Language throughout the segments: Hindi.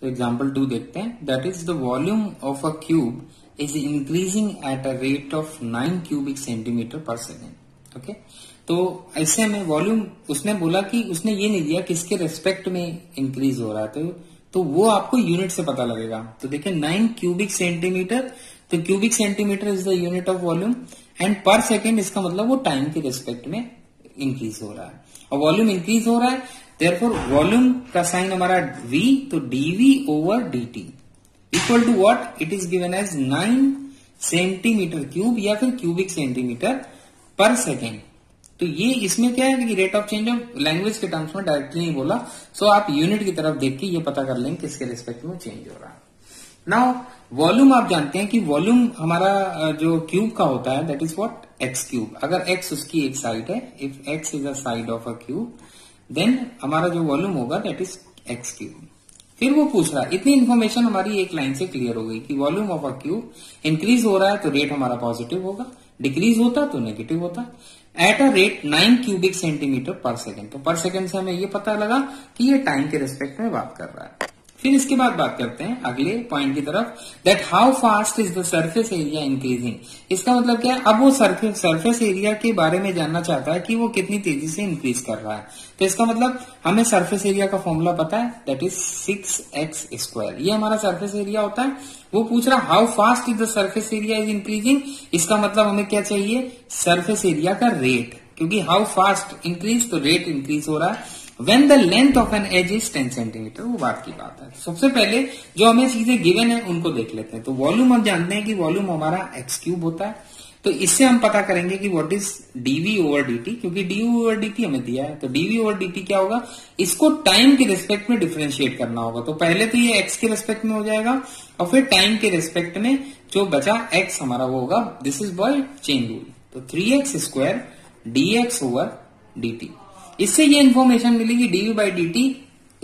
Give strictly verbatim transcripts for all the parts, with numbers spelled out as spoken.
So example two देखते हैं, that is the volume of a cube is increasing at a rate of nine cubic centimeter per second. Okay, तो ऐसे में वॉल्यूम उसने बोला कि उसने ये नहीं दिया किसके रेस्पेक्ट में इंक्रीज हो रहा था, तो वो आपको यूनिट से पता लगेगा। तो देखिए नाइन क्यूबिक सेंटीमीटर, तो cubic centimetre is the unit of volume and per second इसका मतलब वो टाइम के रेस्पेक्ट में इंक्रीज हो रहा है और वॉल्यूम इंक्रीज हो रहा है, देयरफॉर वॉल्यूम का साइन हमारा v, तो dv over dt equal to what it is given as nine centimetre cube या फिर क्यूबिक सेंटीमीटर पर सेकेंड। तो ये इसमें क्या है कि rate of change of language के टर्म्स में डायरेक्टली नहीं बोला, सो so आप यूनिट की तरफ देख के ये पता कर लेंगे किसके रिस्पेक्ट में चेंज हो रहा है। नाउ वॉल्यूम आप जानते हैं कि वॉल्यूम हमारा जो क्यूब का होता है that is what x cube. अगर एक्स उसकी एक साइड है, if x is a side of a cube then हमारा जो वॉल्यूम होगा दैट इज एक्स क्यूब। फिर वो पूछ रहा है, इतनी इन्फॉर्मेशन हमारी एक लाइन से क्लियर हो गई कि volume of a cube increase हो रहा है तो रेट हमारा पॉजिटिव होगा, डिक्रीज होता तो नेगेटिव होता, at a rate nine cubic centimetre पर सेकेंड। तो पर सेकेंड से हमें ये पता लगा कि ये टाइम के रिस्पेक्ट में बात कर रहा है। फिर इसके बाद बात करते हैं अगले पॉइंट की तरफ, that how fast is the surface area increasing. इसका मतलब क्या है, अब वो सरफेस सरफेस एरिया के बारे में जानना चाहता है कि वो कितनी तेजी से इंक्रीज कर रहा है। तो इसका मतलब हमें सरफेस एरिया का फॉर्मूला पता है that is six x square, ये हमारा सरफेस एरिया होता है। वो पूछ रहा how fast is the surface area is increasing, इसका मतलब हमें क्या चाहिए, सरफेस एरिया का रेट, क्योंकि हाउ फास्ट इंक्रीज तो रेट इंक्रीज हो रहा है। When the length of an edge is ten centimetre, वो बात की बात है। सबसे पहले जो हमें चीजें गिवन है उनको देख लेते हैं। तो वॉल्यूम हम जानते हैं कि वॉल्यूम हमारा एक्स क्यूब होता है, तो इससे हम पता करेंगे कि what is DV over DT, क्योंकि डीवी ओवर डीटी हमें दिया है। तो डीवी ओवर डीटी क्या होगा, इसको टाइम के रेस्पेक्ट में डिफ्रेंशिएट करना होगा। तो पहले तो ये एक्स के रेस्पेक्ट में हो जाएगा और फिर टाइम के रेस्पेक्ट में जो बचा एक्स हमारा वो होगा, this is by chain rule. तो three x square d x over dt, इससे ये इन्फॉर्मेशन मिलेगी डीवी बाई डीटी,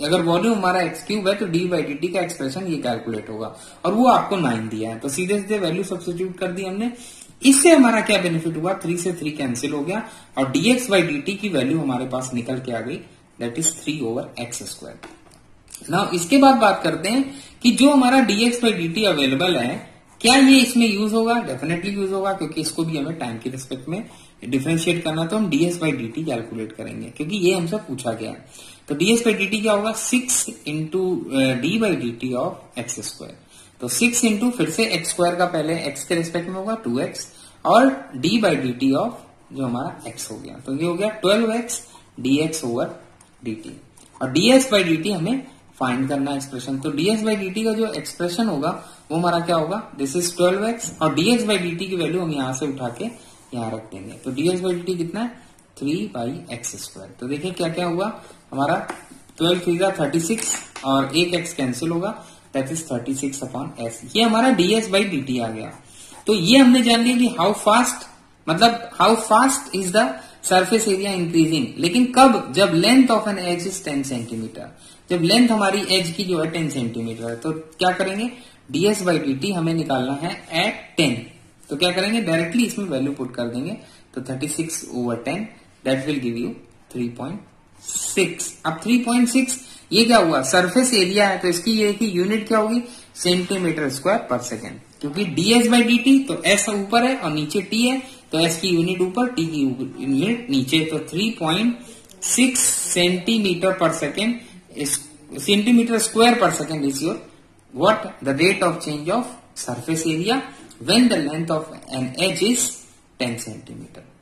अगर वॉल्यूम हमारा एक्स क्यूब है तो डीवी बाई डीटी का एक्सप्रेशन ये कैलकुलेट होगा और वो आपको नाइन दिया है। तो सीधे सीधे वैल्यू सब्स्टिट्यूट कर दी हमने, इससे हमारा क्या बेनिफिट हुआ, थ्री से थ्री कैंसिल हो गया और dx बाई dt की वैल्यू हमारे पास निकल के आ गई that is three over x square. Now इसके बाद बात करते हैं कि जो हमारा dx बाई dt अवेलेबल है, क्या ये इसमें यूज होगा, डेफिनेटली यूज होगा, क्योंकि इसको भी हमें टाइम के रिस्पेक्ट में डिफरेंशिएट करना, तो हम ds by d t calculate करेंगे क्योंकि ये हमसे पूछा गया है। तो डीएस बाई डी टी क्या होगा, six into d by d t of x square. तो सिक्स इंटू फिर से एक्स स्क्वायर का पहले एक्स के रिस्पेक्ट में होगा टू एक्स और d by d t of जो हमारा एक्स हो गया, तो ये हो गया twelve x d x over d t और डीएस बाई डी टी हमें फाइंड करना एक्सप्रेशन। तो dx बाई dt का जो एक्सप्रेशन होगा वो हमारा क्या होगा, दिस इज ट्वेल्व एक्स और dx बाई dt की वैल्यू हम यहां से उठा के यहां रख देंगे। तो dx बाई dt कितना है, थ्री बाई एक्स स्क्वायर। तो देखिए क्या क्या हुआ, हमारा ट्वेल्व थ्री का थर्टी सिक्स और एक एक्स कैंसिल होगा that is thirty six upon x, ये हमारा dx बाई dt आ गया। तो ये हमने जान लिया कि हाउ फास्ट, मतलब how fast is the surface area increasing, लेकिन कब, जब length of an edge is ten centimetre, जब लेंथ हमारी एज की जो है टेन सेंटीमीटर है। तो क्या करेंगे, डीएस बाई डी टी हमें निकालना है एट टेन, तो क्या करेंगे डायरेक्टली इसमें वैल्यू पुट कर देंगे। तो thirty six over ten that will give you three point six. अब थ्री पॉइंट सिक्स ये क्या हुआ, सरफेस एरिया है, तो इसकी ये कि यूनिट क्या होगी, सेंटीमीटर स्क्वायर पर सेकेंड, क्योंकि डीएस बाई डी टी तो एस ऊपर है और नीचे टी है, तो एस की यूनिट ऊपर टी की यूनिट नीचे। तो थ्री पॉइंट सिक्स सेंटीमीटर पर सेकेंड सेंटीमीटर स्क्वायर पर second is your what the rate of change of surface area when the length of an edge is ten centimetre.